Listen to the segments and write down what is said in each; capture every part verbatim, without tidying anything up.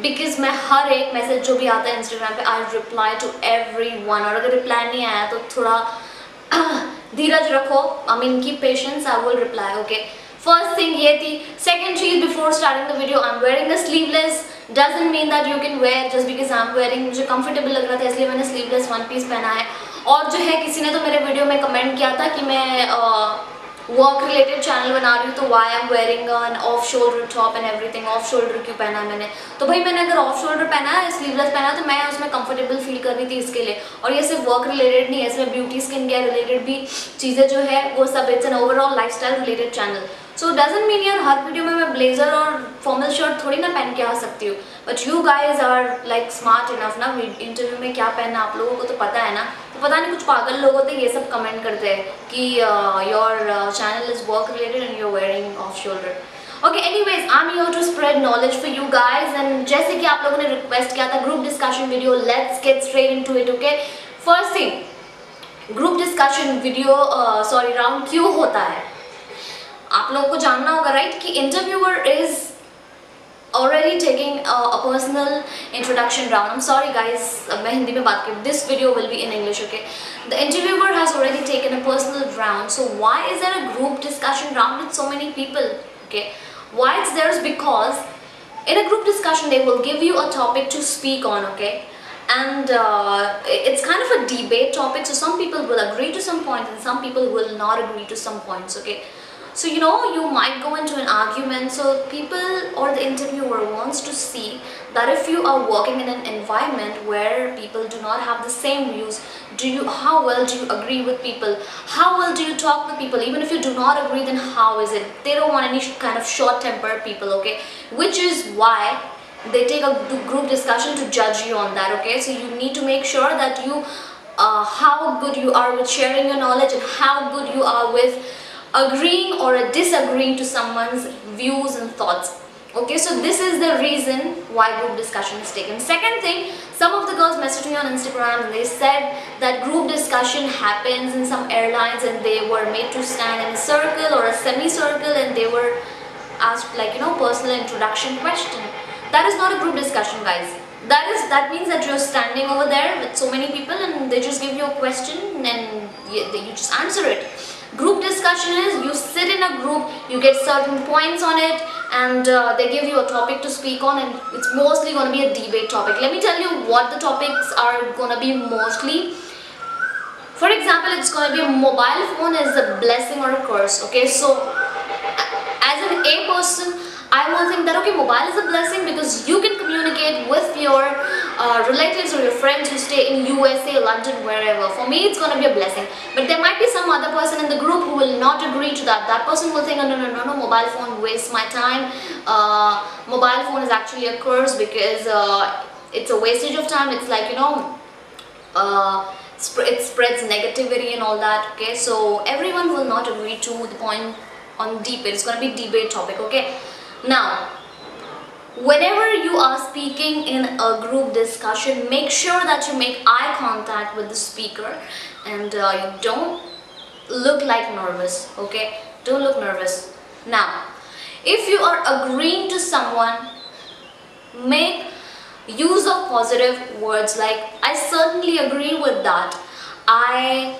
Because मैं हर एक message जो भी आता है इंस्टाग्राम पे I reply to everyone, और अगर रिप्लाई नहीं आया तो थोड़ा धीरज रखो, आई मीन की patience, I will reply okay. First thing ये थी। सेकेंड चीज, before starting the video I am wearing the sleeveless, doesn't mean that you can wear just because I am wearing, मुझे कंफर्टेबल लग रहा था इसलिए मैंने स्लीवलेस वन पीस पहना है। और जो है किसी ने तो मेरे वीडियो में कमेंट किया था कि मैं वर्क रिलेटेड चैनल बना रही हूँ तो why I am wearing an off shoulder top and everything, off shoulder क्यों पहना है मैंने, तो भाई मैंने अगर ऑफ शोल्डर पहना है, स्लीवलेस पहना है तो मैं उसमें कंफर्टेबल फील कर रही थी इसके लिए। और ये सिर्फ वर्क रिलेटेड नहीं है, इसमें ब्यूटी स्किन केयर रिलेटेड भी चीज़ें जो है वो सब, it's an overall lifestyle related channel. So doesn't mean यार हर वीडियो में मैं ब्लेजर और फॉर्मल शर्ट थोड़ी ना पहन के आ सकती हूँ, but you guys are like smart enough ना, इंटरव्यू में क्या पहनना आप लोगों को तो पता है ना। तो पता नहीं कुछ पागल लोग होते ये सब कमेंट करते हैं कि your channel is work related and you are wearing off shoulder. Okay anyways, I am here to spread knowledge for you guys, and जैसे कि आप लोगों ने रिक्वेस्ट किया था group discussion video, let's get straight into it okay. First thing, group discussion video sorry round क्यों होता है आप लोगों को जानना होगा राइट, कि interviewer is already taking a personal introduction round. I am sorry guys मैं हिंदी में बात करूँ, this video will be in English okay. The interviewer has already taken a personal round, so why is there a group discussion round with so many people okay. Why it's there is because in a group discussion they will give you a topic to speak on okay, and uh, it's kind of a debate topic, so some people will agree to some points and some people will not agree to some points okay. So you know, you might go into an argument, so people or the interviewer wants to see that if you are working in an environment where people do not have the same views, do you, how well do you agree with people, how well do you talk with people, even if you do not agree then how is it. They don't want any kind of short-tempered people okay, which is why they take a group discussion to judge you on that okay. So you need to make sure that you uh, how good you are with sharing your knowledge and how good you are with agreeing or disagreeing to someone's views and thoughts okay. So this is the reason why group discussion is taken. Second thing, some of the girls messaged me on Instagram and they said that group discussion happens in some airlines and they were made to stand in a circle or a semicircle and they were asked like you know personal introduction question. That is not a group discussion guys, that is, that means that you're standing over there with so many people and they just give you a question and you, you just answer it. Group discussion is you sit in a group, you get certain points on it and uh, they give you a topic to speak on and it's mostly going to be a debate topic. Let me tell you what the topics are going to be mostly. For example, it's going to be a mobile phone is a blessing or a curse okay. So as an A person, I will think that okay, mobile is a blessing because you can communicate with your uh, relatives or your friends who stay in U S A, London, wherever. For me, it's going to be a blessing. But there might be some other person in the group who will not agree to that. That person will think, oh, no, no, no, no, mobile phone wastes my time. Uh, mobile phone is actually a curse because uh, it's a wastage of time. It's like, you know, uh, sp it spreads negativity and all that. Okay, so everyone will not agree to the point on debate. It's going to be debate topic. Okay. Now, whenever you are speaking in a group discussion, make sure that you make eye contact with the speaker and uh, you don't look like nervous, okay? Don't look nervous. Now, if you are agreeing to someone, make use of positive words like, I certainly agree with that. I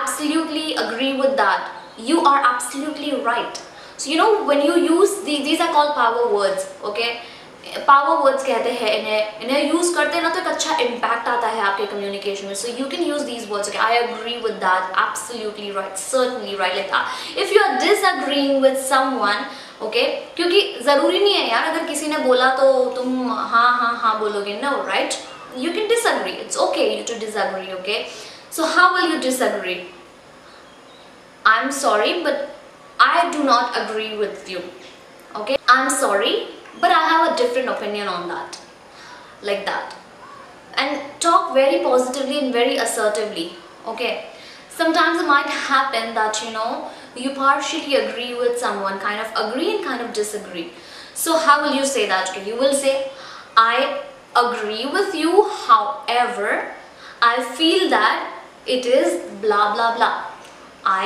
absolutely agree with that. You are absolutely right. So you know when you use these, these are called power words okay. Power words कहते हैं इन्हें, इन्हें use करते हैं ना तो एक अच्छा impact आता है आपके communication में. So you can use these words okay, I agree with that, absolutely right, certainly right like that. If you are disagreeing with someone okay, क्योंकि ज़रूरी नहीं है यार अगर किसी ने बोला तो तुम हाँ हाँ हाँ बोलोगे, no right, you can disagree, it's okay to disagree okay. So how will you disagree? I'm sorry but I do not agree with you okay. I'm sorry but I have a different opinion on that, like that, and talk very positively and very assertively okay. Sometimes it might happen that you know you partially agree with someone, kind of agree and kind of disagree. So how will you say that okay, you will say I agree with you, however I feel that it is blah blah blah, I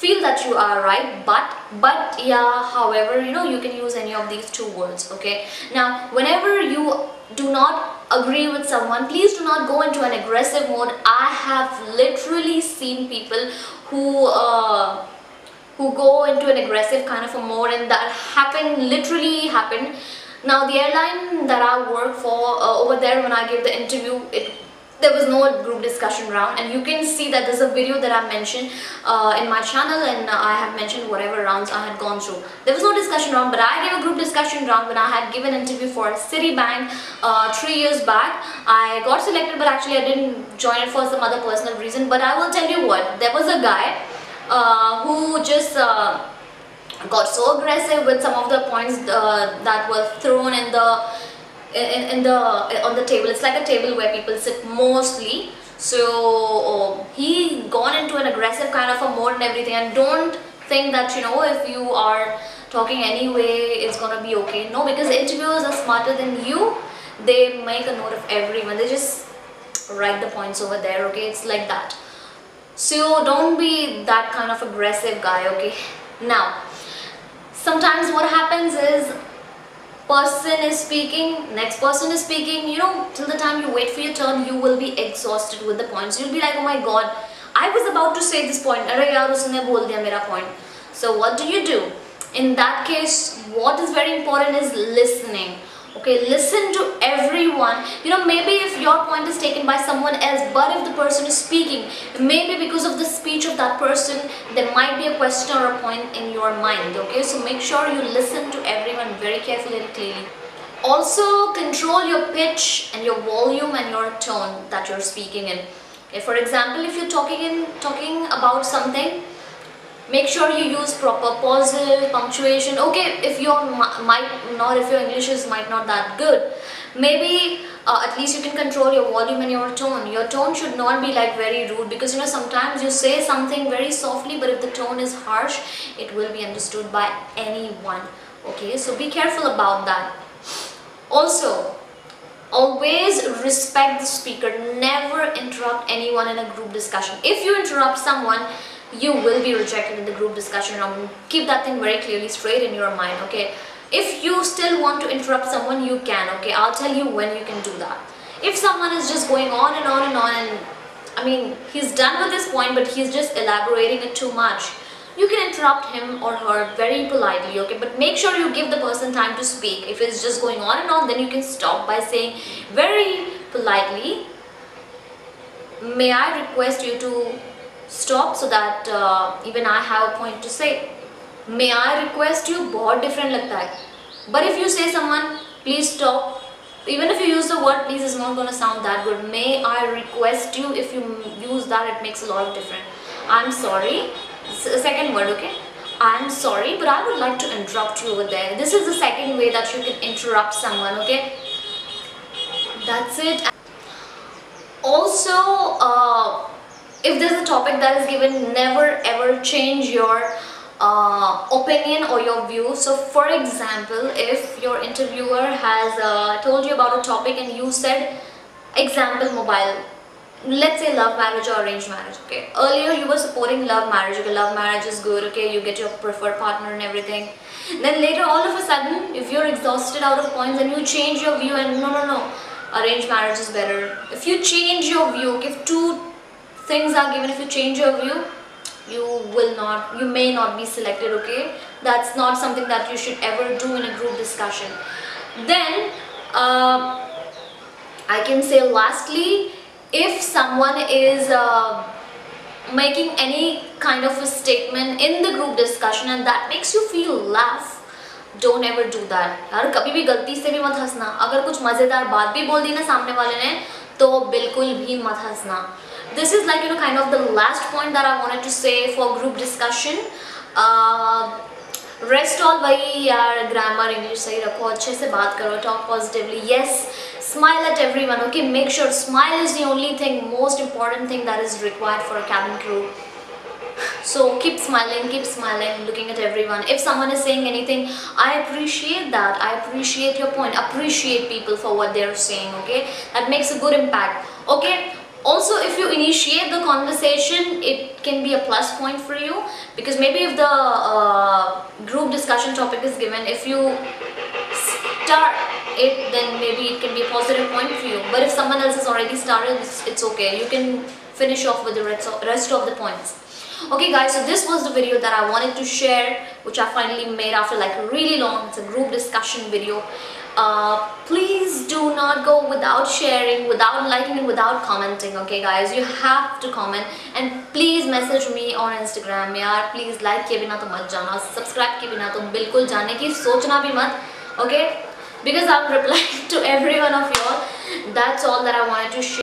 feel that you are right, but but yeah, however, you know, you can use any of these two words. Okay, now whenever you do not agree with someone, please do not go into an aggressive mode. I have literally seen people who uh, who go into an aggressive kind of a mode, and that happened, literally happened. Now the airline that I work for, uh, over there when I gave the interview, it there was no group discussion round, and you can see that there's a video that I mentioned uh, in my channel, and I have mentioned whatever rounds I had gone through. There was no discussion round, but I gave a group discussion round when I had given an interview for Citibank uh, three years back. I got selected, but actually I didn't join it for some other personal reason. But I will tell you what, there was a guy uh, who just uh, got so aggressive with some of the points uh, that were thrown in the In, in the on the table. It's like a table where people sit mostly. So um, he gone into an aggressive kind of a mode and everything. And don't think that, you know, if you are talking anyway, it's gonna be okay. No, because interviewers are smarter than you. They make a note of everyone. They just write the points over there. Okay, it's like that. So don't be that kind of aggressive guy. Okay. Now, sometimes what happens is, person is speaking, next person is speaking, you know, till the time you wait for your turn, you will be exhausted with the points. You'll be like, oh my god, I was about to say this point. Arey yaar, usne bol diya mera point. So what do you do? In that case, what is very important is listening. Okay, listen to everyone. You know, maybe if your point is taken by someone else, but if the person is speaking, maybe because of the speech of that person, there might be a question or a point in your mind. Okay, so make sure you listen to everyone very carefully and clearly. Also, control your pitch and your volume and your tone that you're speaking in. Okay, for example, if you're talking in talking about something, make sure you use proper pauses, punctuation. Okay, if your might not, if your English is might not that good, maybe uh, at least you can control your volume and your tone. Your tone should not be like very rude, because you know sometimes you say something very softly, but if the tone is harsh, it will be understood by anyone. Okay, so be careful about that. Also, always respect the speaker. Never interrupt anyone in a group discussion. If you interrupt someone, you will be rejected in the group discussion round. Keep that thing very clearly straight in your mind, okay? If you still want to interrupt someone, you can, okay? I'll tell you when you can do that. If someone is just going on and on and on, and I mean, he's done with his point, but he's just elaborating it too much, you can interrupt him or her very politely, okay? But make sure you give the person time to speak. If it's just going on and on, then you can stop by saying very politely, may I request you to stop, so that uh, even I have a point to say. May I request you, बहुत different लगता है. But if you say someone, please stop, even if you use the word please, it's not going to sound that good. May I request you, if you use that, it makes a lot of difference. I'm sorry, second word, okay? I'm sorry, but I would like to interrupt you over there. This is the second way that you can interrupt someone, okay? That's it. Also, uh, if there's a topic that is given, never ever change your uh, opinion or your view. So for example, if your interviewer has uh, told you about a topic and you said, example, mobile, let's say love marriage or arranged marriage, okay? Earlier you were supporting love marriage, okay, love marriage is good, okay, you get your preferred partner and everything. Then later all of a sudden, if you're exhausted out of points and you change your view and no, no, no, arranged marriage is better. If you change your view, give two things are given, if you change your view, you will not, you may not be selected, okay? That's not something that you should ever do in a group discussion. Then, uh, I can say lastly, if someone is uh, making any kind of a statement in the group discussion and that makes you feel laugh, don't ever do that. यार कभी भी गलती से भी मत हंसना. अगर कुछ मजेदार बात भी बोल दी ना सामने वाले ने, तो बिल्कुल भी मत हंसना. This is like, you know, kind of the last point that I wanted to say for group discussion. Uh, rest all वही यार, grammar, English सही रखो, अच्छे से बात करो, talk positively. Yes, smile at everyone. Okay, make sure smile is the only thing, most important thing that is required for a cabin crew. So keep smiling, keep smiling, looking at everyone. If someone is saying anything, I appreciate that. I appreciate your point. Appreciate people for what they are saying. Okay, that makes a good impact. Okay. Also, if you initiate the conversation, it can be a plus point for you, because maybe if the uh, group discussion topic is given, if you start it, then maybe it can be a positive point for you. But if someone else has already started, it's, it's okay. You can finish off with the rest of the points. Okay guys, so this was the video that I wanted to share, which I finally made after like really long. It's a group discussion video. Uh, please do not go without sharing, without liking and without commenting. Okay guys, you have to comment, and please message me on Instagram. Yaar, please like ke bina to mat jana, subscribe ke bina to bilkul jaane ki sochna bhi mat. Okay, because I'm replying to every one of y'all. That's all that I wanted to share.